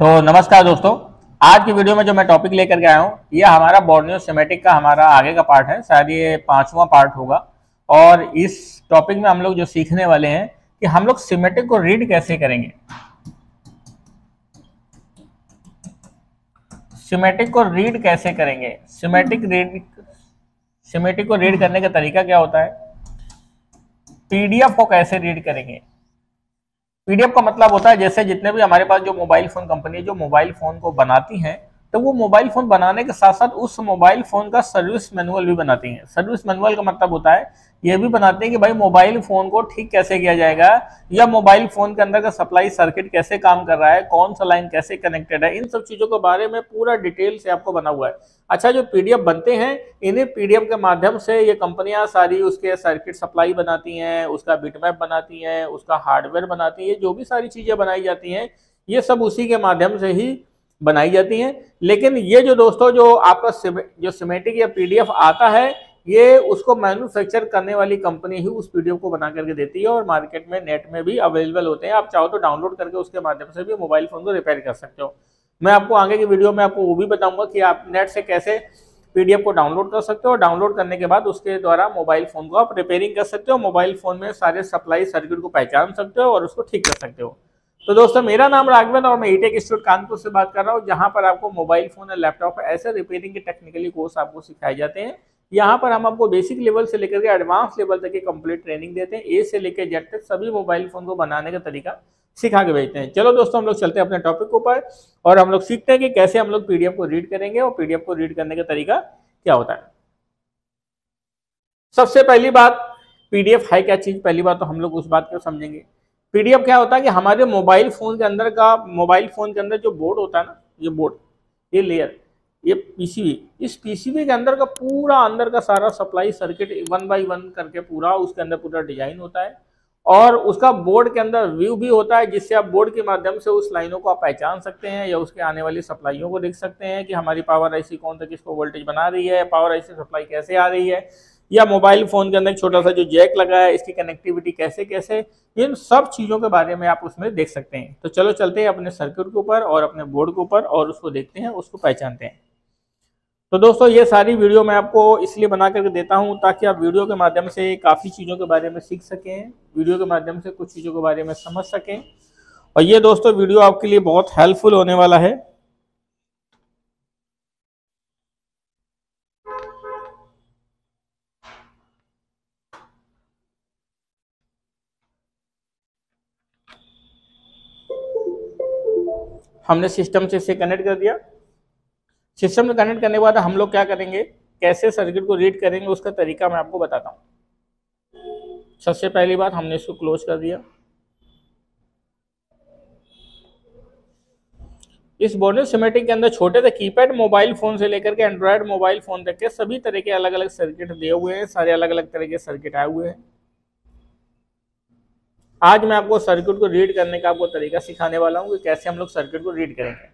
तो नमस्कार दोस्तों, आज की वीडियो में जो मैं टॉपिक लेकर के आया हूँ ये हमारा बॉर्नियो सेमेटिक का हमारा आगे का पार्ट है, शायद ये 5वां पार्ट होगा। और इस टॉपिक में हम लोग जो सीखने वाले हैं कि हम लोग सिमेटिक को रीड कैसे करेंगे। सिमेटिक को रीड कैसे करेंगे, सिमेटिक को रीड करने का तरीका क्या होता है, पीडीएफ को कैसे रीड करेंगे। पीडीएफ का मतलब होता है जैसे जितने भी हमारे पास जो मोबाइल फोन कंपनी जो मोबाइल फोन को बनाती हैं, तो वो मोबाइल फोन बनाने के साथ साथ उस मोबाइल फोन का सर्विस मैनुअल भी बनाती हैं। सर्विस मैनुअल का मतलब होता है ये भी बनाते हैं कि भाई मोबाइल फोन को ठीक कैसे किया जाएगा, या मोबाइल फोन के अंदर का सप्लाई सर्किट कैसे काम कर रहा है, कौन सा लाइन कैसे कनेक्टेड है, इन सब चीजों के बारे में पूरा डिटेल से आपको बना हुआ है। अच्छा, जो पीडीएफ बनते हैं इन्हीं पीडीएफ के माध्यम से ये कंपनियां सारी उसके सर्किट सप्लाई बनाती हैं, उसका बिटमैप बनाती हैं, उसका हार्डवेयर बनाती हैं, जो भी सारी चीजें बनाई जाती हैं ये सब उसी के माध्यम से ही बनाई जाती हैं। लेकिन ये जो दोस्तों जो आपका जो सिमेटिक या पीडीएफ आता है ये उसको मैन्युफैक्चर करने वाली कंपनी ही उस पीडीएफ को बना करके देती है और मार्केट में नेट में भी अवेलेबल होते हैं। आप चाहो तो डाउनलोड करके उसके माध्यम से भी मोबाइल फोन को रिपेयर कर सकते हो। मैं आपको आगे की वीडियो में आपको वो भी बताऊंगा कि आप नेट से कैसे पीडीएफ को डाउनलोड कर सकते हो और डाउनलोड करने के बाद उसके द्वारा मोबाइल फोन को आप रिपेयरिंग कर सकते हो, मोबाइल फोन में सारे सप्लाई सर्किट को पहचान सकते हो और उसको ठीक कर सकते हो। तो दोस्तों, मेरा नाम राघवन और मैं iTech School कानपुर से बात कर रहा हूँ, जहाँ पर आपको मोबाइल फोन और लैपटॉप ऐसे रिपेयरिंग के टेक्निकली कोर्स आपको सिखाए जाते हैं। यहाँ पर हम आपको बेसिक लेवल से लेकर के एडवांस लेवल तक की कंप्लीट ट्रेनिंग देते हैं, ए से लेकर जेड तक सभी मोबाइल फोन को बनाने का तरीका सिखा के भेजते हैं। चलो दोस्तों, हम लोग चलते हैं अपने टॉपिक के ऊपर और हम लोग सीखते हैं कि कैसे हम लोग पीडीएफ को रीड करेंगे और पीडीएफ को रीड करने का तरीका क्या होता है। सबसे पहली बात, पीडीएफ है क्या चीज, पहली बात तो हम लोग उस बात को समझेंगे। पीडीएफ क्या होता है कि हमारे मोबाइल फोन के अंदर का जो बोर्ड होता है ना, ये बोर्ड, ये लेयर, ये पीसीबी, इस पीसीबी के अंदर का पूरा अंदर का सारा सप्लाई सर्किट 1 बाय 1 करके पूरा उसके अंदर पूरा डिजाइन होता है और उसका बोर्ड के अंदर व्यू भी होता है, जिससे आप बोर्ड के माध्यम से उस लाइनों को आप पहचान सकते हैं या उसके आने वाली सप्लाइयों को देख सकते हैं कि हमारी पावर आईसी कौन सा किसको वोल्टेज बना रही है, पावर आईसी सप्लाई कैसे आ रही है, या मोबाइल फोन के अंदर एक छोटा सा जो जैक लगा है इसकी कनेक्टिविटी कैसे कैसे, इन सब चीज़ों के बारे में आप उसमें देख सकते हैं। तो चलो चलते हैं अपने सर्किट के ऊपर और अपने बोर्ड के ऊपर और उसको देखते हैं, उसको पहचानते हैं। तो दोस्तों, ये सारी वीडियो मैं आपको इसलिए बना करके देता हूं ताकि आप वीडियो के माध्यम से काफ़ी चीज़ों के बारे में सीख सकें, वीडियो के माध्यम से कुछ चीज़ों के बारे में समझ सकें। और ये दोस्तों वीडियो आपके लिए बहुत हेल्पफुल होने वाला है। हमने सिस्टम से इसे कनेक्ट कर दिया। सिस्टम में कनेक्ट करने के बाद हम लोग क्या करेंगे, कैसे सर्किट को रीड करेंगे उसका तरीका मैं आपको बताता हूँ। सबसे पहली बात, हमने इसको क्लोज कर दिया। इस बॉर्नियो सिमेटिक के अंदर छोटे से कीपैड मोबाइल फोन से लेकर के एंड्रॉयड मोबाइल फोन तक के सभी तरह के अलग अलग सर्किट दिए हुए हैं, सारे अलग अलग तरह के सर्किट आए हुए हैं। आज मैं आपको सर्किट को रीड करने का आपको तरीका सिखाने वाला हूँ कि कैसे हम लोग सर्किट को रीड करेंगे।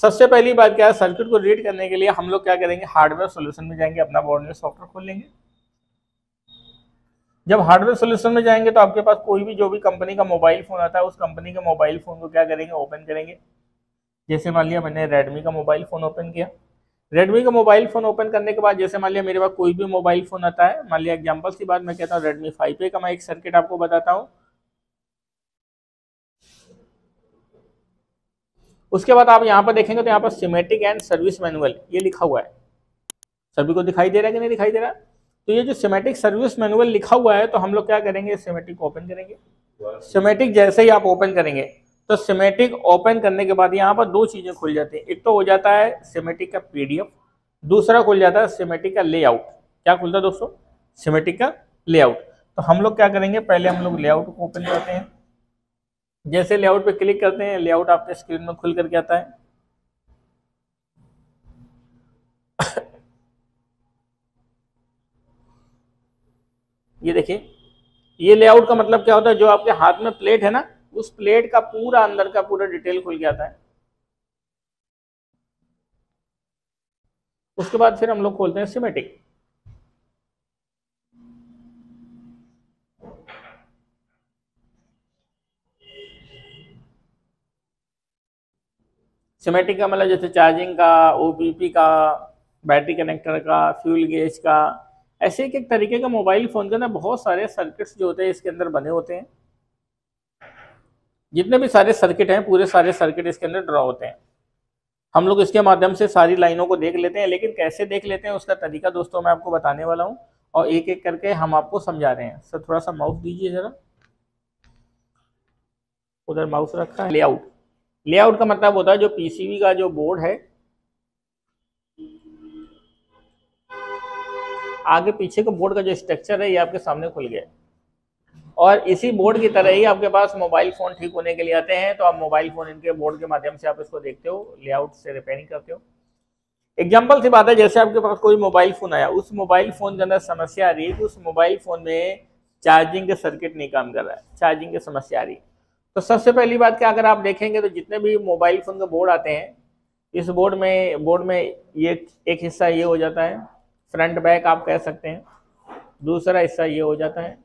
सबसे पहली बात क्या है, सर्किट को रीड करने के लिए हम लोग क्या करेंगे, हार्डवेयर सॉल्यूशन में जाएंगे, अपना बॉर्नियो सॉफ्टवेयर खोल लेंगे। जब हार्डवेयर सॉल्यूशन में जाएंगे तो आपके पास कोई भी जो भी कंपनी का मोबाइल फोन आता है उस कंपनी के मोबाइल फोन को क्या करेंगे, ओपन करेंगे। जैसे मान लिया मैंने रेडमी का मोबाइल फोन ओपन किया। रेडमी का मोबाइल फोन ओपन करने के बाद जैसे मान लिया मेरे पास कोई भी मोबाइल फोन आता है, मान लिया एग्जाम्पल की बात मैं कहता हूँ Redmi 5A का मैं एक सर्किट आपको बताता हूँ। उसके बाद आप यहाँ पर देखेंगे तो यहाँ पर सिमेटिक एंड सर्विस मैनुअल ये लिखा हुआ है। सभी को दिखाई दे रहा है कि नहीं दिखाई दे रहा? तो ये जो सिमेटिक सर्विस मैनुअल लिखा हुआ है, तो हम लोग क्या करेंगे, सिमेटिक को ओपन करेंगे। सिमेटिक जैसे ही आप ओपन करेंगे तो सिमेटिक ओपन करने के बाद यहाँ पर दो चीज़ें खुल जाती हैं। एक तो हो जाता है सिमेटिक का पीडीएफ, दूसरा खुल जाता है सिमेटिक का लेआउट। क्या खुलता है दोस्तों, सिमेटिक का लेआउट। तो हम लोग क्या करेंगे, पहले हम लोग लेआउट को ओपन करते हैं। जैसे लेआउट पे क्लिक करते हैं, लेआउट आपके स्क्रीन में खुल करके आता है। ये देखिए, ये लेआउट का मतलब क्या होता है, जो आपके हाथ में प्लेट है ना, उस प्लेट का पूरा अंदर का पूरा डिटेल खुल गया है। उसके बाद फिर हम लोग खोलते हैं सिमेटिक। स्कीमेटिक का मतलब जैसे चार्जिंग का, ओपीपी का, बैटरी कनेक्टर का, फ्यूल गेज का, ऐसे एक तरीके का मोबाइल फ़ोन के अंदर बहुत सारे सर्किट्स जो होते हैं इसके अंदर बने होते हैं। जितने भी सारे सर्किट हैं पूरे सारे सर्किट इसके अंदर ड्रॉ होते हैं। हम लोग इसके माध्यम से सारी लाइनों को देख लेते हैं, लेकिन कैसे देख लेते हैं उसका तरीका दोस्तों मैं आपको बताने वाला हूँ और एक एक करके हम आपको समझा रहे हैं। सर थोड़ा सा माउस दीजिए ज़रा, उधर माउस रखा है। लेआउट, लेआउट का मतलब होता है जो पीसीबी का जो बोर्ड है आगे पीछे के बोर्ड का जो स्ट्रक्चर है ये आपके सामने खुल गया है। और इसी बोर्ड की तरह ही आपके पास मोबाइल फ़ोन ठीक होने के लिए आते हैं, तो आप मोबाइल फ़ोन इनके बोर्ड के माध्यम से आप इसको देखते हो, लेआउट से रिपेयरिंग करते हो। एग्जाम्पल सी बात है, जैसे आपके पास कोई मोबाइल फ़ोन आया, उस मोबाइल फ़ोन के अंदर समस्या आ रही है कि उस मोबाइल फ़ोन में चार्जिंग के सर्किट नहीं काम कर रहा है, चार्जिंग की समस्या आ रही है। तो सबसे पहली बात क्या, अगर आप देखेंगे तो जितने भी मोबाइल फ़ोन के बोर्ड आते हैं इस बोर्ड में ये एक हिस्सा ये हो जाता है, फ्रंट बैक आप कह सकते हैं, दूसरा हिस्सा ये हो जाता है।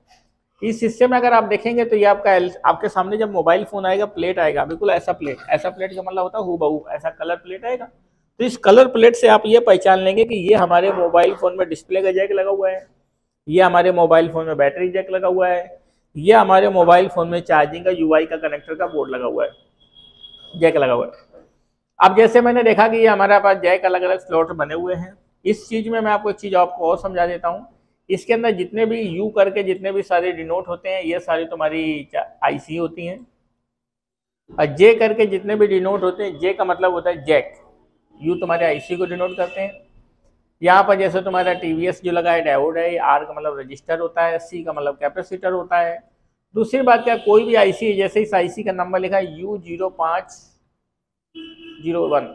इस हिस्से में अगर आप देखेंगे तो ये आपका आपके सामने जब मोबाइल फ़ोन आएगा प्लेट आएगा, बिल्कुल ऐसा प्लेट, ऐसा प्लेट का मतलब होता है हूबहू ऐसा कलर प्लेट आएगा। तो इस कलर प्लेट से आप ये पहचान लेंगे कि ये हमारे मोबाइल फ़ोन में डिस्प्ले का जैक लगा हुआ है, ये हमारे मोबाइल फ़ोन में बैटरी जैक लगा हुआ है, ये हमारे मोबाइल फ़ोन में चार्जिंग का यूआई का कनेक्टर का बोर्ड लगा हुआ है, जैक लगा हुआ है। अब जैसे मैंने देखा कि ये हमारे पास जैक अलग अलग स्लॉट बने हुए हैं। इस चीज़ में मैं आपको एक चीज़ आपको और समझा देता हूँ। इसके अंदर जितने भी यू करके जितने भी सारे डिनोट होते हैं ये सारी तुम्हारी आईसी होती हैं, और जे करके जितने भी डिनोट होते हैं, जे का मतलब होता है जैक, यू तुम्हारे आईसी को डिनोट करते हैं। यहाँ पर जैसे तुम्हारा टीवीएस जो लगा है डायोड है, आर का मतलब रजिस्टर होता है, सी का मतलब कैपेसिटर होता है। दूसरी बात क्या, कोई भी आईसी जैसे इस आईसी का नंबर लिखा है U0501,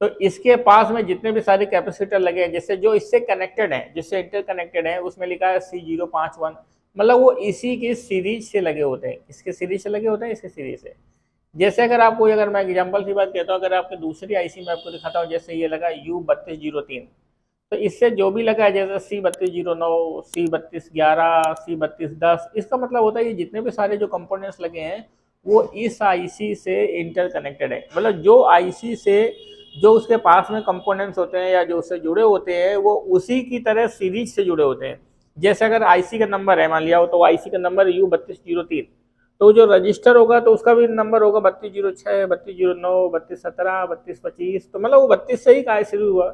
तो इसके पास में जितने भी सारे कैपेसिटर लगे हैं जैसे जो इससे कनेक्टेड हैं, जिससे इंटरकनेक्टेड हैं उसमें लिखा है C051, मतलब वो इसी की सीरीज से लगे होते हैं, इसके सीरीज से लगे होते हैं, इसके सीरीज से। जैसे अगर आपको, अगर मैं एग्जांपल की बात कहता हूँ, अगर आपके दूसरी आईसी में आपको दिखाता हूँ, जैसे ये लगा U3203, तो इससे जो भी लगा है जैसे C3209, C3211, C3210, इसका मतलब होता है ये जितने भी सारे जो कंपोनेंट्स लगे हैं वो इस आईसी से इंटरकनेक्टेड है। मतलब जो आईसी से जो उसके पास में कंपोनेंट्स होते हैं या जो उससे जुड़े होते हैं वो उसी की तरह सीरीज से जुड़े होते हैं। जैसे अगर आईसी का नंबर है मान लिया हो, तो आईसी का नंबर U3203, तो जो रजिस्टर होगा तो उसका भी नंबर होगा 3206, 3209, 3217, 3225, तो मतलब वो 32 से ही कार्य शुरू हुआ,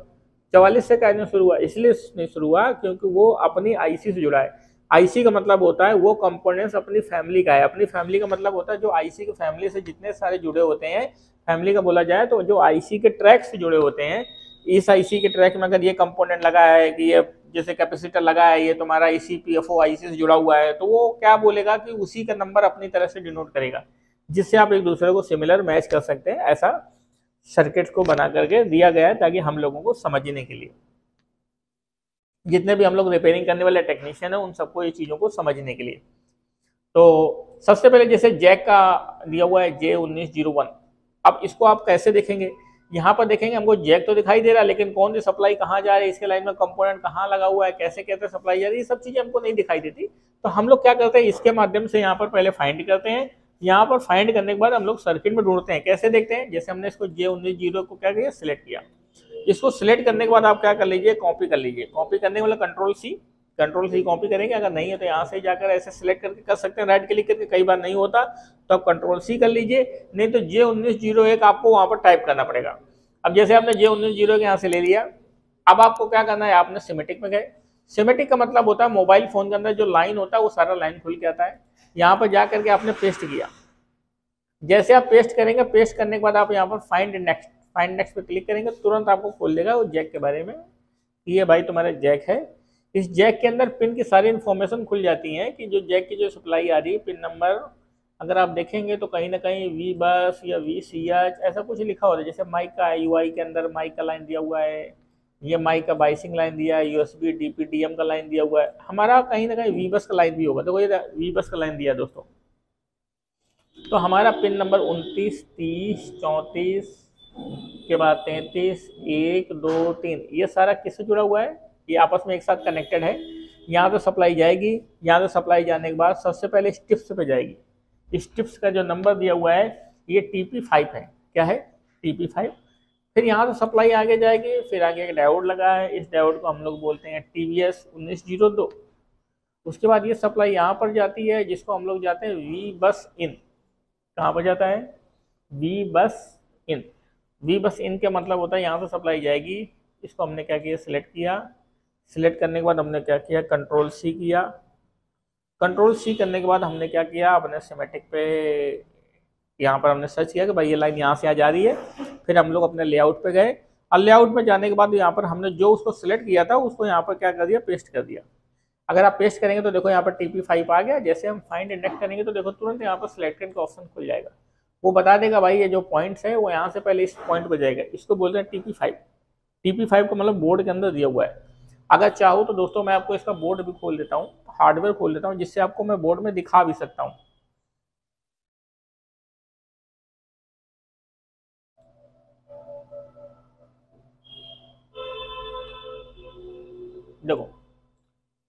44 से कार्य शुरू हुआ। इसलिए नहीं शुरू हुआ क्योंकि वो अपनी आईसी से जुड़ा है। आईसी का मतलब होता है वो कंपोनेंट्स अपनी फैमिली का है, अपनी फैमिली का मतलब होता है जो आईसी की फैमिली से जितने सारे जुड़े होते हैं, फैमिली का बोला जाए तो जो आईसी के ट्रैक से जुड़े होते हैं। इस आईसी के ट्रैक में अगर ये कंपोनेंट लगा है कि ये जैसे कैपेसिटर लगा है, ये तुम्हारा ECPFO आईसी से जुड़ा हुआ है, तो वो क्या बोलेगा कि उसी का नंबर अपनी तरह से डिनोट करेगा, जिससे आप एक दूसरे को सिमिलर मैच कर सकते हैं। ऐसा सर्किट को बना करके दिया गया है ताकि हम लोगों को समझने के लिए, जितने भी हम लोग रिपेयरिंग करने वाले टेक्नीशियन हैं उन सबको ये चीज़ों को समझने के लिए। तो सबसे पहले जैसे जैक का दिया हुआ है J1901, अब इसको आप कैसे देखेंगे, यहाँ पर देखेंगे हमको जैक तो दिखाई दे रहा है, लेकिन कौन सी सप्लाई कहाँ जा रही है, इसके लाइन में कंपोनेंट कहाँ लगा हुआ है, कैसे कैसे सप्लाई जा रही है, ये सब चीज़ें हमको नहीं दिखाई देती। तो हम लोग क्या करते हैं, इसके माध्यम से यहाँ पर पहले फाइंड करते हैं, यहाँ पर फाइंड करने के बाद हम लोग सर्किट में ढूंढते हैं। कैसे देखते हैं, जैसे हमने इसको J1901 को क्या किया, सिलेक्ट किया। इसको सिलेक्ट करने के बाद आप क्या कर लीजिए, कॉपी कर लीजिए। कॉपी करने के मतलब कंट्रोल सी कॉपी करेंगे, अगर नहीं है तो यहाँ से जाकर ऐसे सिलेक्ट करके कर सकते हैं, राइट क्लिक करके। कई बार नहीं होता तो आप कंट्रोल सी कर लीजिए, नहीं तो J1901 आपको वहाँ पर टाइप करना पड़ेगा। अब जैसे आपने J1901 यहाँ से ले लिया, अब आपको क्या करना है, आपने सिमेटिक में गए। सिमेटिक का मतलब होता है मोबाइल फ़ोन के अंदर जो लाइन होता है वो सारा लाइन खुल के आता है। यहाँ पर जा करके आपने पेस्ट किया, जैसे आप पेस्ट करेंगे, पेस्ट करने के बाद आप यहाँ पर फाइंड नेक्स्ट पे क्लिक करेंगे, तुरंत आपको खोल देगा वो जैक के बारे में, ये भाई तुम्हारा जैक है। इस जैक के अंदर पिन की सारी इन्फॉर्मेशन खुल जाती है कि जो जैक की जो सप्लाई आ रही है, पिन नंबर अगर आप देखेंगे तो कहीं ना कहीं VBUS या VCH ऐसा कुछ लिखा होता है। जैसे माइक का UI के अंदर माइक का लाइन दिया हुआ है, ये माइक का बाइसिंग लाइन दिया है, USB DPDM का लाइन दिया हुआ है, हमारा कहीं ना कहीं VBUS का लाइन भी होगा। देखो ये VBUS का लाइन दिया दोस्तों, तो हमारा पिन नंबर 29, 30, 34 के बाद 33, 1, 2, 3, ये सारा किससे जुड़ा हुआ है, ये आपस में एक साथ कनेक्टेड है। यहाँ तो सप्लाई जाएगी, यहाँ तो सप्लाई जाने के बाद सबसे पहले स्टिप्स पे जाएगी। स्टिप्स का जो नंबर दिया हुआ है ये TP5 है, क्या है, TP5। फिर यहाँ से सप्लाई आगे जाएगी, फिर आगे एक डायोड लगा है, इस डायोड को हम लोग बोलते हैं TBS1902। उसके बाद ये सप्लाई यहाँ पर जाती है जिसको हम लोग जाते हैं वी बस इन। कहाँ पर जाता है? वी बस इन। वी बस इन का मतलब होता है यहाँ से सप्लाई जाएगी, इसको हमने क्या किया, सिलेक्ट किया। सिलेक्ट करने के बाद हमने क्या किया, कंट्रोल सी किया। कंट्रोल सी करने के बाद हमने क्या किया, अपने सिमेटिक पे यहाँ पर हमने सर्च किया कि भाई ये लाइन यहाँ से आ जा रही है। फिर हम लोग अपने लेआउट पे गए और लेआउट में जाने के बाद यहाँ पर हमने जो उसको सिलेक्ट किया था उसको यहाँ पर क्या कर दिया, पेस्ट कर दिया। अगर आप पेस्ट करेंगे तो देखो यहाँ पर TP5 आ गया। जैसे हम फाइंड इंडेक्स करेंगे तो देखो तुरंत यहाँ पर सिलेक्टेड का ऑप्शन खुल जाएगा। वो बता देगा भाई ये जो पॉइंट्स है वो यहाँ से पहले इस पॉइंट पर जाएगा। इसको बोलते हैं TP5। TP5 का मतलब बोर्ड के अंदर दिया हुआ है। अगर चाहो तो दोस्तों मैं आपको इसका बोर्ड भी खोल देता हूँ, हार्डवेयर खोल देता हूँ, जिससे आपको मैं बोर्ड में दिखा भी सकता हूँ। देखो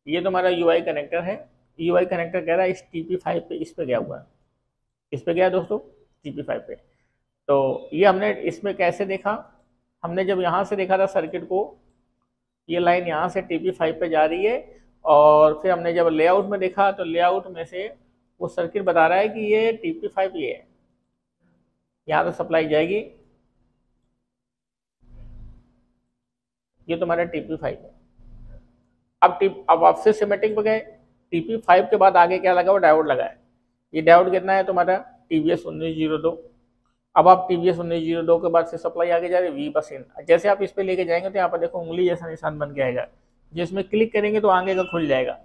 ये तुम्हारा UI कनेक्टर है। UI कनेक्टर कह रहा है इस TP5 पे, इस पे गया हुआ है, इस पे गया दोस्तों TP5 पे। तो ये हमने इसमें कैसे देखा, हमने जब यहाँ से देखा था सर्किट को, ये लाइन यहाँ से TP5 पे जा रही है। और फिर हमने जब लेआउट में देखा तो लेआउट में से वो सर्किट बता रहा है कि ये TP5 ये है, यहाँ से सप्लाई जाएगी। ये तुम्हारा TP5 है। अब आप फिर सिमेटिक पे गए, TP5 के बाद आगे क्या लगा, वो डायोड लगा है। ये डायोड कितना है तुम्हारा, TBS1902। अब आप TBS1902 के बाद से सप्लाई आगे जा रही है वी बस इन। जैसे आप इस पे लेके जाएंगे तो यहाँ पर देखो उंगली जैसा निशान बन के आएगा, जिसमें क्लिक करेंगे तो आगे का खुल जाएगा।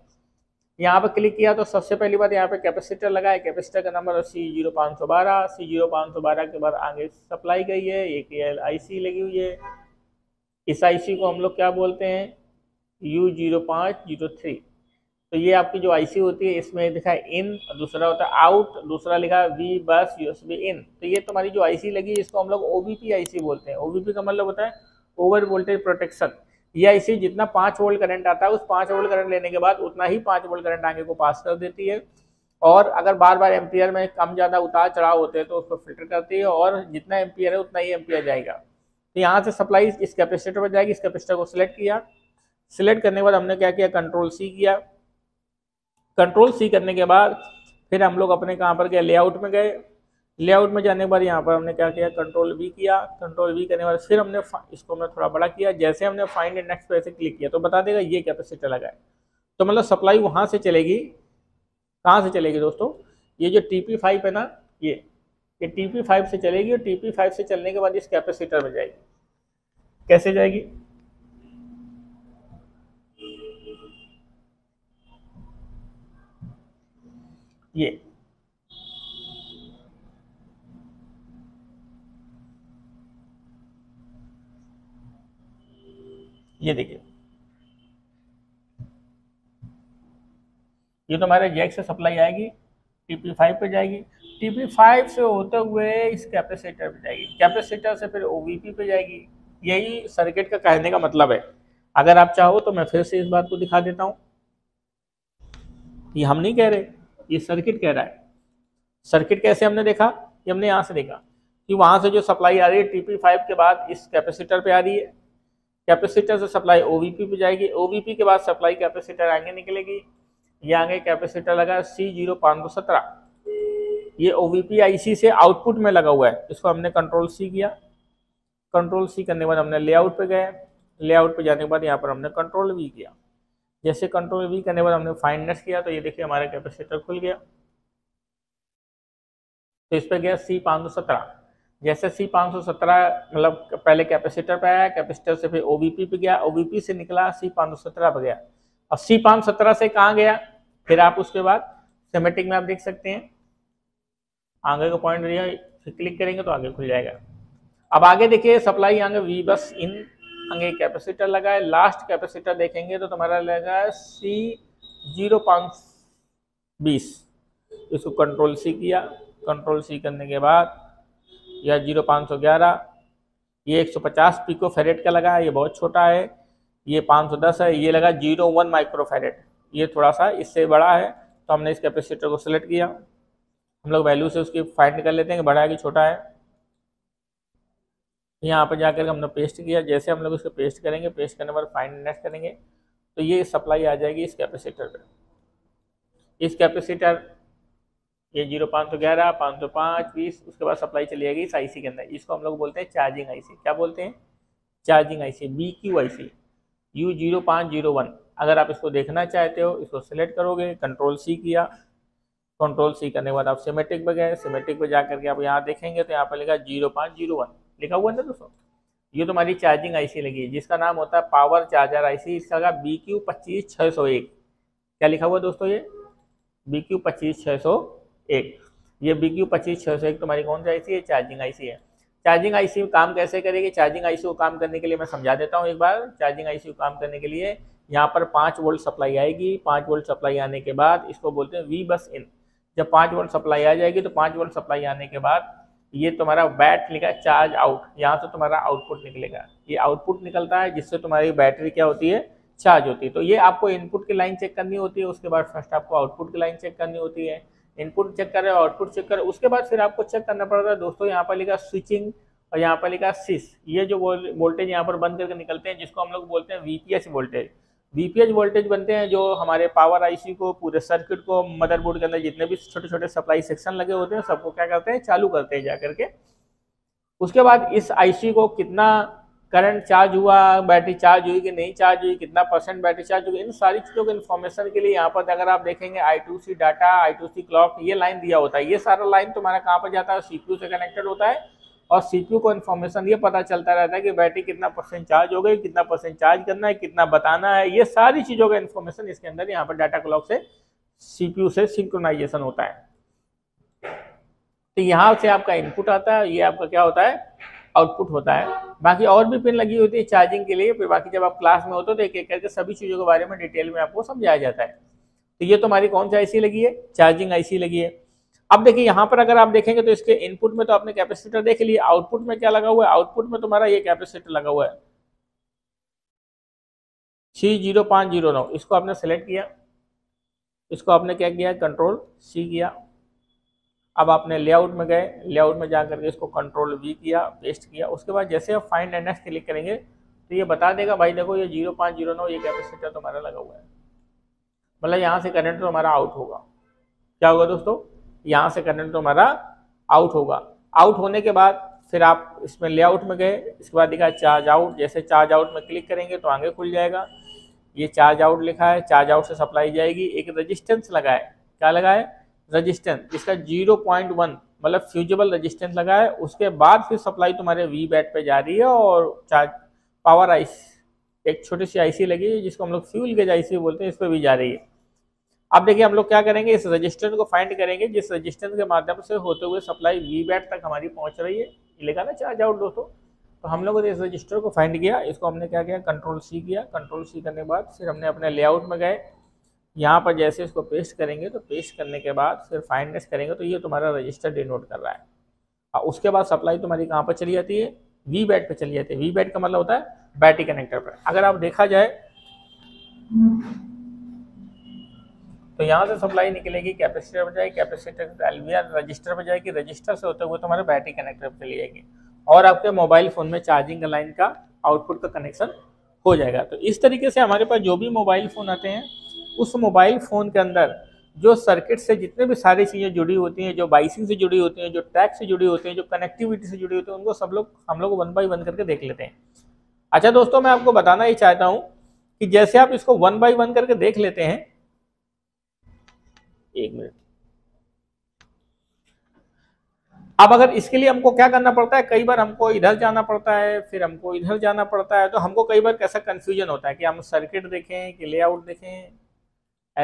यहाँ पर क्लिक किया तो सबसे पहली बात यहाँ पर कैपेसिटर लगा है। कैपेसिटर का नंबर C0512। C0512 के बाद आगे सप्लाई गई है, एक IC लगी हुई है। इस IC को हम लोग क्या बोलते हैं, U0503। तो ये आपकी जो IC होती है, इसमें लिखा है इन, दूसरा होता है आउट, दूसरा लिखा है वी बस USB इन। तो ये तुम्हारी जो IC लगी, इसको हम लोग OBP IC बोलते हैं। OBP का मतलब होता है ओवर वोल्टेज प्रोटेक्शन। ये IC जितना 5 वोल्ट करंट आता है, उस 5 वोल्ट करंट लेने के बाद उतना ही 5 वोल्ट करंट आगे को पास कर देती है। और अगर बार बार एम्पियर में कम ज़्यादा उतार चढ़ाव होते हैं तो उसको फिल्टर करती है, और जितना एम्पियर है उतना ही एम्पियर जाएगा। तो यहाँ से सप्लाई इस कैपेसिटर पर जाएगी। इस कैपेसिटर को सिलेक्ट किया, सिलेक्ट करने के बाद हमने क्या किया, कंट्रोल सी किया। कंट्रोल सी करने के बाद फिर हम लोग अपने कहाँ पर गए, लेआउट में गए। लेआउट में जाने के बाद यहाँ पर हमने क्या किया, कंट्रोल वी किया। कंट्रोल वी करने के बाद फिर हमने इसको हमने थोड़ा बड़ा किया। जैसे हमने फाइंड एंड नेक्स्ट पे ऐसे क्लिक किया तो बता देगा ये कैपेसिटर लगा है। तो मतलब सप्लाई वहाँ से चलेगी। कहाँ से चलेगी दोस्तों, ये जो TP5 है ना, ये TP5 से चलेगी। और TP5 से चलने के बाद इस कैपेसिटर में जाएगी। कैसे जाएगी, ये देखिए, ये तुम्हारे जैक से सप्लाई आएगी, TP5 पे जाएगी। TP5 से होते हुए इस कैपेसिटर पे जाएगी। कैपेसिटर से फिर OBP पे जाएगी। यही सर्किट का कहने का मतलब है। अगर आप चाहो तो मैं फिर से इस बात को दिखा देता हूँ। ये हम नहीं कह रहे, ये सर्किट कह रहा है। सर्किट कैसे हमने देखा, ये हमने यहाँ से देखा कि वहाँ से जो सप्लाई आ रही है TP5 के बाद इस कैपेसिटर पे आ रही है। कैपेसिटर से सप्लाई OBP पे जाएगी। OBP के बाद सप्लाई कैपेसिटर आगे निकलेगी। ये आगे कैपेसिटर लगा C0517। ये OBP IC से आउटपुट में लगा हुआ है। इसको हमने कंट्रोल सी किया। कंट्रोल सी करने के बाद हमने लेआउट पर गए। लेआउट पर जाने के बाद यहाँ पर हमने कंट्रोल वी किया। जैसे कंट्रोल वी करने के बाद हमने फाइंड नेक्स्ट किया तो ये देखिए हमारा कैपेसिटर खुल गया। तो इस पर गया C517। जैसे C517 मतलब पहले कैपेसिटर पे आया, कैपेसिटर से फिर OBP पे गया, OBP से निकला C517 पे गया। अब C517 से कहाँ गया, फिर आप उसके बाद सिमेटिक में आप देख सकते हैं आगे का पॉइंट दिया, फिर क्लिक करेंगे तो आगे खुल जाएगा। अब आगे देखिए सप्लाई आगे वी बस इन, आगे कैपेसिटर लगा है। लास्ट कैपेसिटर देखेंगे तो तुम्हारा लगा है C0520। इसको कंट्रोल सी किया। कंट्रोल सी करने के बाद यह 0511। ये 150 पिको फेरेट का लगा है, ये बहुत छोटा है। ये 510 है। ये लगा 01 माइक्रो फेरेट, ये थोड़ा सा इससे बड़ा है। तो हमने इस कैपेसिटर को सिलेक्ट किया। हम लोग वैल्यू से उसकी फाइंड कर लेते हैं कि बड़ा है कि छोटा है। यहाँ पर जाकर हमने पेस्ट किया। जैसे हम लोग इसको पेस्ट करेंगे, पेस्ट करने पर फाइंड नेट करेंगे तो ये सप्लाई आ जाएगी इस कैपेसिटर पर। इस कैपेसिटर ये 0 511 505 20, उसके बाद सप्लाई चली जाएगी इस आईसी के अंदर। इसको हम लोग बोलते हैं चार्जिंग आईसी। क्या बोलते हैं? Charging IC, BQ IC U0501। अगर आप इसको देखना चाहते हो, इसको सेलेक्ट करोगे, कंट्रोल C किया, कंट्रोल C करने के बाद आप सिमेट्रिक पर गए। सिमेट्रिक पर जा करके आप यहाँ देखेंगे तो यहाँ पर लिखा 0501 लिखा हुआ है ना दोस्तों। ये तुम्हारी चार्जिंग आईसी लगी है, जिसका नाम होता है पावर चार्जर आईसी। इसका लगा BQ2560। क्या लिखा हुआ है दोस्तों? ये BQ2560। ये BQ2560 तुम्हारी कौन सी आईसी है? चार्जिंग आईसी है। चार्जिंग आईसी काम कैसे करेगी? चार्जिंग आईसी को काम करने के लिए मैं समझा देता हूँ एक बार। चार्जिंग आईसी को काम करने के लिए यहाँ पर 5 वोल्ट सप्लाई आएगी। 5 वोल्ट सप्लाई आने के बाद इसको बोलते हैं V bus in। जब 5 वोल्ट सप्लाई आ जाएगी तो 5 वोल्ट सप्लाई आने के बाद ये तुम्हारा बैट लिखा है चार्ज आउट, यहाँ से तुम्हारा आउटपुट निकलेगा। ये आउटपुट निकलता है जिससे तुम्हारी बैटरी क्या होती है? चार्ज होती है। तो ये आपको इनपुट की लाइन चेक करनी होती है, उसके बाद फर्स्ट आपको आउटपुट की लाइन चेक करनी होती है। इनपुट चेक कर रहे हो, आउटपुट चेक कर, उसके बाद फिर आपको चेक करना पड़ता है दोस्तों। यहाँ पर लिखा स्विचिंग और यहाँ पर लिखा सिस। ये जो वोल्टेज यहाँ पर बंद करके निकलते हैं जिसको हम लोग बोलते हैं VPH वोल्टेज। VPH वोल्टेज बनते हैं जो हमारे पावर आईसी को, पूरे सर्किट को, मदरबोर्ड के अंदर जितने भी छोटे छोटे सप्लाई सेक्शन लगे होते हैं सबको क्या करते हैं? चालू करते हैं जा करके। उसके बाद इस आईसी को कितना करंट चार्ज हुआ, बैटरी चार्ज हुई कि नहीं चार्ज हुई, कितना % बैटरी चार्ज हुई, इन सारी चीज़ों के इन्फॉर्मेशन के लिए यहाँ पर अगर आप देखेंगे I2C डाटा, I2C क्लॉक, ये लाइन दिया होता है। ये सारा लाइन तुम्हारा कहाँ पर जाता है? CPU से कनेक्टेड होता है और CPU को इन्फॉर्मेशन ये पता चलता रहता है कि बैटरी कितना % चार्ज हो गई, कितना % चार्ज करना है, कितना बताना है, ये सारी चीज़ों का इन्फॉर्मेशन इसके अंदर यहाँ पर डाटा क्लॉक से, CPU से सिंक्रोनाइजेशन होता है। तो यहाँ से आपका इनपुट आता है, ये आपका क्या होता है? आउटपुट होता है। बाकी और भी पिन लगी होती है चार्जिंग के लिए। फिर बाकी जब आप क्लास में होते हो तो एक एक करके सभी चीज़ों के बारे में डिटेल में आपको समझाया जाता है। तो ये तुम्हारी कौन सी आईसी लगी है? चार्जिंग आईसी लगी है। अब देखिए यहाँ पर अगर आप देखेंगे तो इसके इनपुट में तो आपने कैपेसिटर देख लिए, आउटपुट में क्या लगा हुआ है? आउटपुट में तुम्हारा ये कैपेसिटर लगा हुआ है 60509। इसको आपने सेलेक्ट किया, इसको आपने क्या किया? कंट्रोल C किया। अब आपने लेआउट में गए, लेआउट में जा करके इसको कंट्रोल V किया, पेस्ट किया। उसके बाद जैसे आप फाइंड एंड नेक्स्ट क्लिक करेंगे तो ये बता देगा, भाई देखो ये 0509 ये कैपेसिटर तुम्हारा लगा हुआ है। मतलब यहाँ से करंट तो हमारा आउट होगा। क्या होगा दोस्तों? यहाँ से करंट तो हमारा आउट होगा। आउट होने के बाद फिर आप इसमें लेआउट में गए, इसके बाद दिखा चार्ज आउट। जैसे चार्ज आउट में क्लिक करेंगे तो आगे खुल जाएगा। ये चार्ज आउट लिखा है, चार्ज आउट से सप्लाई जाएगी। एक रजिस्टेंस लगाए, क्या लगाए? रजिस्टेंस। इसका 0.1 मतलब फ्यूजेबल रजिस्टेंस लगा है। उसके बाद फिर सप्लाई तुम्हारे वी बैट पे जा रही है और चार्ज पावर आईस एक छोटी सी आईसी लगी है जिसको हम लोग फ्यूल गेज आईसी बोलते हैं, इस पर भी जा रही है। अब देखिए हम लोग क्या करेंगे? इस रजिस्टेंस को फाइंड करेंगे जिस रजिस्टेंस के माध्यम से होते हुए सप्लाई वी बैट तक हमारी पहुँच रही है। ये लिखा ना चार्ज आउट दोस्तों। तो हम लोगों ने इस रजिस्टर को फाइंड किया। इसको हमने क्या किया? कंट्रोल C किया। कंट्रोल C करने के बाद फिर हमने अपने लेआउट में गए, यहाँ पर जैसे इसको पेस्ट करेंगे तो पेस्ट करने के बाद फिर फाइंडनेस करेंगे तो ये तुम्हारा रजिस्टर डिनोट कर रहा है। और उसके बाद सप्लाई तुम्हारी कहाँ पर चली जाती है? वी बैट पर चली जाती है। वी बैट का मतलब होता है बैटरी कनेक्टर पर। अगर आप देखा जाए तो यहाँ से सप्लाई निकलेगी, कैपेसिटर पर जाएगी, कैपेसिटर से LVR रजिस्टर पर जाएगी, रजिस्टर से होते हुए तुम्हारे बैटरी कनेक्टर पर चली जाएगी और आपके मोबाइल फ़ोन में चार्जिंग लाइन का आउटपुट का कनेक्शन हो जाएगा। तो इस तरीके से हमारे पास जो भी मोबाइल फ़ोन आते हैं उस मोबाइल फ़ोन के अंदर जो सर्किट से जितने भी सारी चीज़ें जुड़ी होती हैं, जो बाइसिंग से जुड़ी होती हैं, जो ट्रैक से जुड़ी होती हैं, जो कनेक्टिविटी से जुड़ी होती हैं, उनको सब लोग हम लोग 1 बाई 1 करके देख लेते हैं। अच्छा दोस्तों, मैं आपको बताना ही चाहता हूँ कि जैसे आप इसको 1 बाई 1 करके देख लेते हैं, एक मिनट, अब अगर इसके लिए हमको क्या करना पड़ता है? कई बार हमको इधर जाना पड़ता है, फिर हमको इधर जाना पड़ता है। तो हमको कई बार कैसा कन्फ्यूजन होता है कि हम सर्किट देखें कि लेआउट देखें,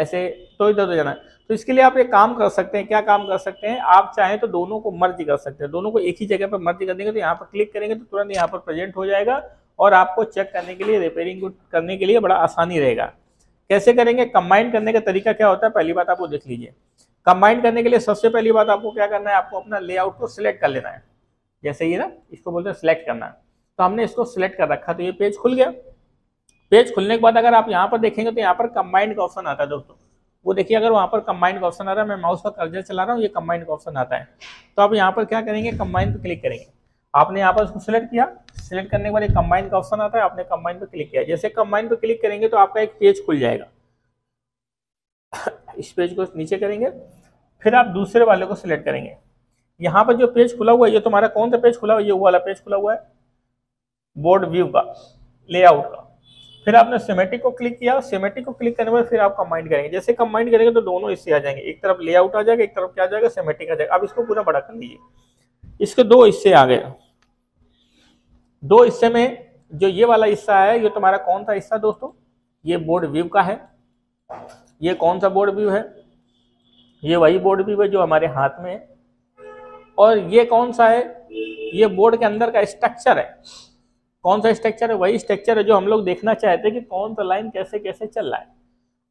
ऐसे तो इधर उधर जाना है। तो इसके लिए आप एक काम कर सकते हैं। क्या काम कर सकते हैं? आप चाहें तो दोनों को मर्ज कर सकते हैं, दोनों को एक ही जगह पर मर्ज कर देंगे। तो यहाँ पर क्लिक करेंगे तो तुरंत यहाँ पर प्रेजेंट हो जाएगा और आपको चेक करने के लिए, रिपेयरिंग करने के लिए बड़ा आसानी रहेगा। कैसे करेंगे? कंबाइन करने का तरीका क्या होता है? पहली बात आप वो देख लीजिए। कंबाइन करने के लिए सबसे पहली बात आपको क्या करना है? आपको अपना लेआउट को सिलेक्ट कर लेना है। जैसे ये ना, इसको बोलते हैं सिलेक्ट करना। तो हमने इसको सिलेक्ट कर रखा तो ये पेज खुल गया। पेज खुलने के बाद अगर आप यहाँ पर देखेंगे तो यहाँ पर कंबाइंड का ऑप्शन आता है दोस्तों। वो देखिए, अगर वहाँ पर कंबाइंड का ऑप्शन आ रहा है, मैं माउस का कर्सर चला रहा हूँ, ये कंबाइंड का ऑप्शन आता है। तो आप यहाँ पर क्या करेंगे? कंबाइंड पर क्लिक करेंगे। आपने यहाँ पर उसको सिलेक्ट किया, सिलेक्ट करने के बाद एक कंबाइन का ऑप्शन आता है, आपने कंबाइन पे क्लिक किया। जैसे कंबाइन पे क्लिक करेंगे तो आपका एक पेज खुल जाएगा। इस पेज को नीचे करेंगे, फिर आप दूसरे वाले को सिलेक्ट करेंगे। यहाँ पर जो पेज खुला हुआ है, ये तुम्हारा कौन सा पेज खुला हुआ है? ये वो वाला पेज खुला हुआ है, बोर्ड व्यू का, लेआउट का। फिर आपने सिमेट्रिक को क्लिक किया, सिमेट्रिक को क्लिक करने के बाद फिर आप कंबाइन करेंगे। जैसे कंबाइन करेंगे तो दोनों इससे आ जाएंगे, एक तरफ लेआउट आ जाएगा, एक तरफ क्या आ जाएगा, सिमेट्रिक आ जाएगा। आप इसको पूरा बड़ा कर लीजिए, इसके दो हिस्से आ गए। दो हिस्से में जो ये वाला हिस्सा है, ये तुम्हारा कौन सा हिस्सा दोस्तों? ये बोर्ड व्यू का है। ये कौन सा बोर्ड व्यू है? ये वही बोर्ड व्यू है जो हमारे हाथ में है। और ये कौन सा है? ये बोर्ड के अंदर का स्ट्रक्चर है। कौन सा स्ट्रक्चर है? वही स्ट्रक्चर है जो हम लोग देखना चाहते हैं कि कौन सा लाइन कैसे कैसे चल रहा है।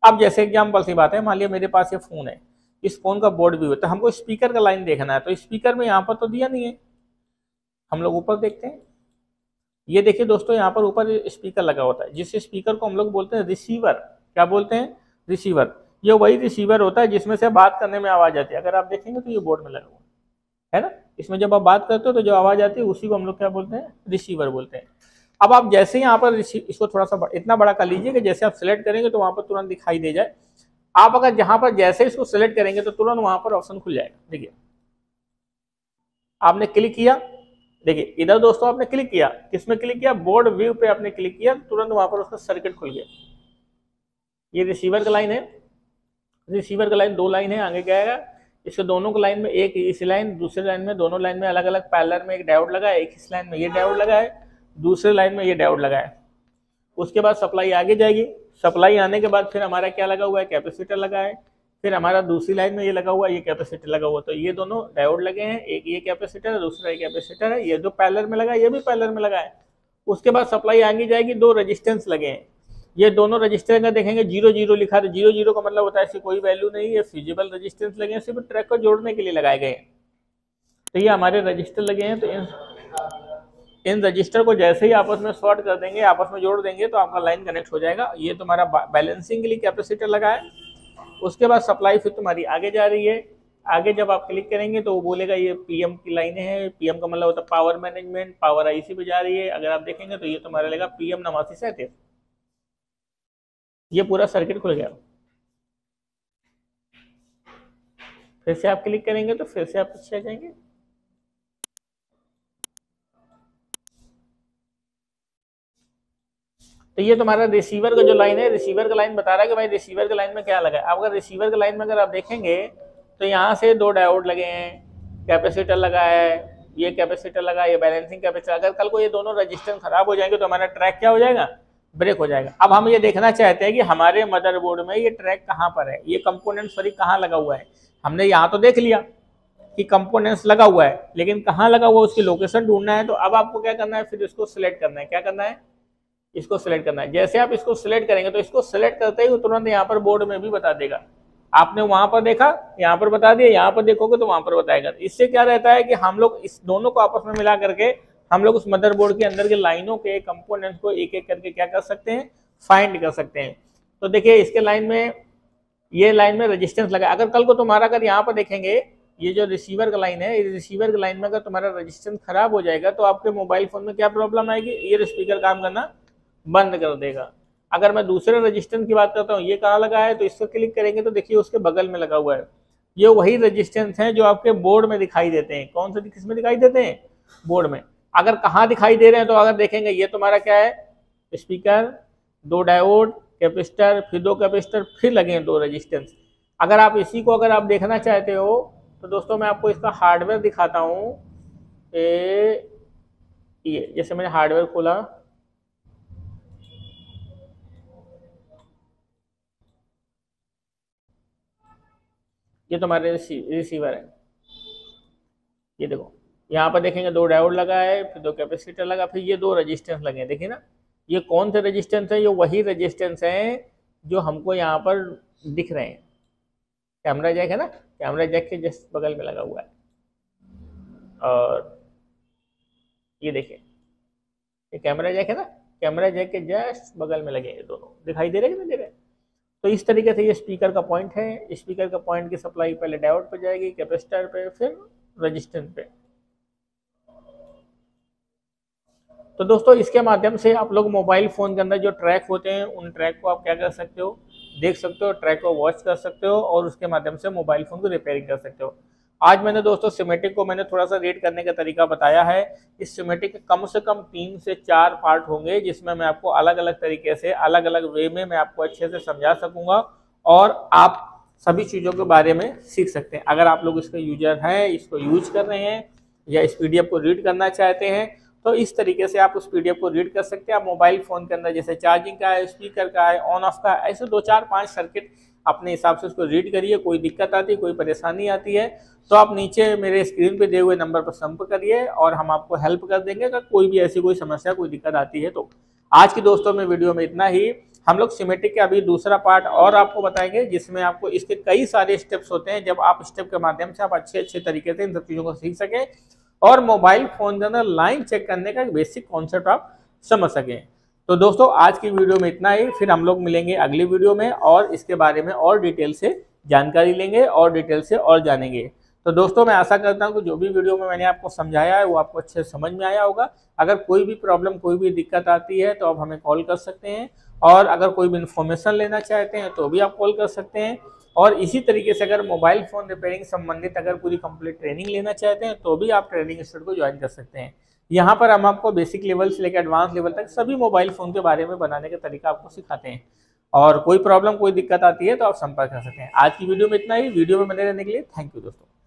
अब जैसे एग्जाम्पल सी बात है, मान लिया मेरे पास ये फोन है, इस फोन का बोर्ड व्यू है, तो हमको स्पीकर का लाइन देखना है। तो स्पीकर में यहाँ पर तो दिया नहीं है, हम लोग ऊपर देखते हैं। ये देखिए दोस्तों, यहाँ पर ऊपर स्पीकर लगा होता है, जिस स्पीकर को हम लोग बोलते हैं रिसीवर। क्या बोलते हैं? रिसीवर। ये वही रिसीवर होता है जिसमें से बात करने में आवाज़ आती है। अगर आप देखेंगे तो ये बोर्ड में लगा हुआ है ना, इसमें जब आप बात करते हो तो जो आवाज़ आती है उसी को हम लोग क्या बोलते हैं? रिसीवर बोलते हैं। अब आप जैसे यहाँ पर इसको थोड़ा सा इतना बड़ा कर लीजिए कि जैसे आप सिलेक्ट करेंगे तो वहाँ पर तुरंत दिखाई दे जाए। आप अगर यहाँ पर जैसे इसको सिलेक्ट करेंगे तो तुरंत वहाँ पर ऑप्शन खुल जाएगा। देखिए आपने क्लिक किया, देखिए इधर दोस्तों आपने क्लिक किया, किसमें क्लिक किया? बोर्ड व्यू पे आपने क्लिक किया, तुरंत वहां पर उसका सर्किट खुल गया। ये रिसीवर का लाइन है, रिसीवर का लाइन दो लाइन है, आगे क्या आएगा? इसके दोनों को लाइन में एक इस लाइन, दूसरे लाइन में, दोनों लाइन में अलग अलग पैरेलल में एक डायोड लगा है। एक इस लाइन में ये डायोड लगा है, दूसरे लाइन में ये डायोड लगा है। उसके बाद सप्लाई आगे जाएगी, सप्लाई आने के बाद फिर हमारा क्या लगा हुआ है? कैपेसिटर लगा है। फिर हमारा दूसरी लाइन में ये लगा हुआ है, ये कैपेसिटर लगा हुआ है। तो ये दोनों डायोड लगे हैं, एक ये कैपेसिटर है, दूसरा ये कैपेसिटर है। ये जो पैरेलल में लगा है, ये भी पैरेलल में लगा है। उसके बाद सप्लाई आगे जाएगी, दो रेजिस्टेंस लगे हैं। ये दोनों रजिस्टेंस का देखेंगे 0-0 लिखा है, 0-0 का मतलब होता है इसकी कोई वैल्यू नहीं है। फिजिबल रजिस्टेंस लगे हैं, सिर्फ ट्रैक को जोड़ने के लिए लगाए गए हैं। तो ये हमारे रजिस्टर लगे हैं। तो इन रजिस्टर को जैसे ही आपस में शॉर्ट कर देंगे, आपस में जोड़ देंगे, तो आपका लाइन कनेक्ट हो जाएगा। ये तुम्हारा बैलेंसिंग के लिए कैपेसिटर लगा है। उसके बाद सप्लाई फिर तुम्हारी आगे जा रही है। आगे जब आप क्लिक करेंगे तो वो बोलेगा ये पीएम की लाइनें हैं। पीएम का मतलब होता है पावर मैनेजमेंट, पावर आईसी पे जा रही है। अगर आप देखेंगे तो ये तुम्हारा लेगा PM8937। ये पूरा सर्किट खुल गया। फिर से आप क्लिक करेंगे तो फिर से आप पीछे आ जाएंगे। तो ये तुम्हारा रिसीवर का जो लाइन है, रिसीवर का लाइन बता रहा है कि भाई रिसीवर के लाइन में क्या लगा है। अब अगर रिसीवर के लाइन में अगर आप देखेंगे तो यहाँ से दो डायोड लगे हैं, कैपेसिटर लगा है, ये कैपेसिटर लगा है, ये बैलेंसिंग कैपेसिटर। अगर कल को ये दोनों रजिस्टेंस खराब हो जाएंगे तो हमारा ट्रैक क्या हो जाएगा? ब्रेक हो जाएगा। अब हम ये देखना चाहते हैं कि हमारे मदरबोर्ड में ये ट्रैक कहाँ पर है, ये कंपोनेंट्स सॉरी कहाँ लगा हुआ है। हमने यहाँ तो देख लिया कि कंपोनेंट्स लगा हुआ है, लेकिन कहाँ लगा हुआ है उसकी लोकेशन ढूंढना है। तो अब आपको क्या करना है? फिर इसको सिलेक्ट करना है। क्या करना है? इसको सिलेक्ट करना है। जैसे आप इसको सिलेक्ट करेंगे तो इसको सिलेक्ट करते ही तुरंत यहाँ पर बोर्ड में भी बता देगा। आपने वहां पर देखा, यहाँ पर बता दिया, यहाँ पर देखोगे तो वहां पर बताएगा। इससे क्या रहता है कि हम लोग इस दोनों को आपस में मिला करके हम लोग उस मदरबोर्ड के अंदर के लाइनों के कंपोनेंट्स को एक एक करके क्या कर सकते हैं? फाइंड कर सकते हैं। तो देखिए इसके लाइन में, ये लाइन में रजिस्टेंस लगा। अगर कल को तुम्हारा, अगर यहाँ पर देखेंगे ये जो रिसीवर का लाइन है, रिसीवर के लाइन में अगर तुम्हारा रजिस्टेंस खराब हो जाएगा तो आपके मोबाइल फोन में क्या प्रॉब्लम आएगी? ईयर स्पीकर काम करना बंद कर देगा। अगर मैं दूसरे रजिस्टेंस की बात करता हूँ, ये कहाँ लगा है? तो इसको क्लिक करेंगे तो देखिए उसके बगल में लगा हुआ है। ये वही रजिस्टेंस हैं जो आपके बोर्ड में दिखाई देते हैं। कौन से, किस में दिखाई देते हैं? बोर्ड में। अगर कहाँ दिखाई दे रहे हैं तो अगर देखेंगे ये तुम्हारा क्या है? स्पीकर, दो डायोड, कैपेसिटर, फिर दो कैपेसिटर, फिर लगे हैं दो रजिस्टेंस। अगर आप इसी को अगर आप देखना चाहते हो तो दोस्तों मैं आपको इसका हार्डवेयर दिखाता हूँ। ये जैसे मैंने हार्डवेयर खोला, ये तुम्हारे रिसीवर है। ये देखो यहाँ पर देखेंगे दो डायोड लगा है, फिर दो कैपेसिटर लगा, फिर ये दो रेजिस्टेंस लगे हैं। देखिए ना, ये कौन से रेजिस्टेंस है? ये वही रेजिस्टेंस हैं जो हमको यहाँ पर दिख रहे हैं। कैमरा जैक है ना, कैमरा जैक के जस्ट बगल में लगा हुआ है। और ये देखिए, ये कैमरा जैक है ना, कैमरा जैक के जस्ट बगल में लगे हैं। ये दोनों दिखाई दे रहे हैं कि नहीं दे रहे? तो इस तरीके से ये स्पीकर का पॉइंट है। स्पीकर का पॉइंट की सप्लाई पहले डायोड पे जाएगी, कैपेसिटर पे, फिर रजिस्टेंस पे। तो दोस्तों इसके माध्यम से आप लोग मोबाइल फ़ोन के अंदर जो ट्रैक होते हैं उन ट्रैक को आप क्या कर सकते हो, देख सकते हो, ट्रैक को वॉच कर सकते हो और उसके माध्यम से मोबाइल फ़ोन को रिपेयरिंग कर सकते हो। आज मैंने दोस्तों सिमेटिक को मैंने थोड़ा सा रीड करने का तरीका बताया है। इस सिमेटिक के कम से कम 3 से 4 पार्ट होंगे जिसमें मैं आपको अलग अलग तरीके से अलग अलग वे में मैं आपको अच्छे से समझा सकूंगा और आप सभी चीज़ों के बारे में सीख सकते हैं। अगर आप लोग इसके यूजर हैं, इसको यूज कर रहे हैं या इस PDF को रीड करना चाहते हैं तो इस तरीके से आप उस PDF को रीड कर सकते हैं। आप मोबाइल फ़ोन के अंदर जैसे चार्जिंग का है, स्पीकर का है, ऑन ऑफ का है, ऐसे 2 4 5 सर्किट अपने हिसाब से उसको रीड करिए। कोई दिक्कत आती है, कोई परेशानी आती है तो आप नीचे मेरे स्क्रीन पे दिए हुए नंबर पर संपर्क करिए और हम आपको हेल्प कर देंगे अगर कोई भी ऐसी कोई समस्या कोई दिक्कत आती है तो। आज की दोस्तों में वीडियो में इतना ही। हम लोग सिमेटिक के अभी दूसरा पार्ट और आपको बताएंगे जिसमें आपको इसके कई सारे स्टेप्स होते हैं। जब आप स्टेप के माध्यम से आप अच्छे अच्छे तरीके से इन सब चीज़ों को सीख सकें और मोबाइल फ़ोन के अंदर लाइन चेक करने का बेसिक कॉन्सेप्ट आप समझ सकें। तो दोस्तों आज की वीडियो में इतना ही। फिर हम लोग मिलेंगे अगली वीडियो में और इसके बारे में और डिटेल से जानकारी लेंगे और डिटेल से और जानेंगे। तो दोस्तों मैं आशा करता हूं कि जो भी वीडियो में मैंने आपको समझाया है वो आपको अच्छे से समझ में आया होगा। अगर कोई भी प्रॉब्लम कोई भी दिक्कत आती है तो आप हमें कॉल कर सकते हैं और अगर कोई भी इन्फॉर्मेशन लेना चाहते हैं तो भी आप कॉल कर सकते हैं। और इसी तरीके से अगर मोबाइल फ़ोन रिपेयरिंग संबंधित अगर पूरी कंप्लीट ट्रेनिंग लेना चाहते हैं तो भी आप ट्रेनिंग इंस्टीट्यूट को ज्वाइन कर सकते हैं। यहाँ पर हम आपको बेसिक लेवल से लेकर एडवांस लेवल तक सभी मोबाइल फ़ोन के बारे में बनाने का तरीका आपको सिखाते हैं और कोई प्रॉब्लम कोई दिक्कत आती है तो आप संपर्क कर सकते हैं। आज की वीडियो में इतना ही। वीडियो में बने रहने के लिए थैंक यू दोस्तों।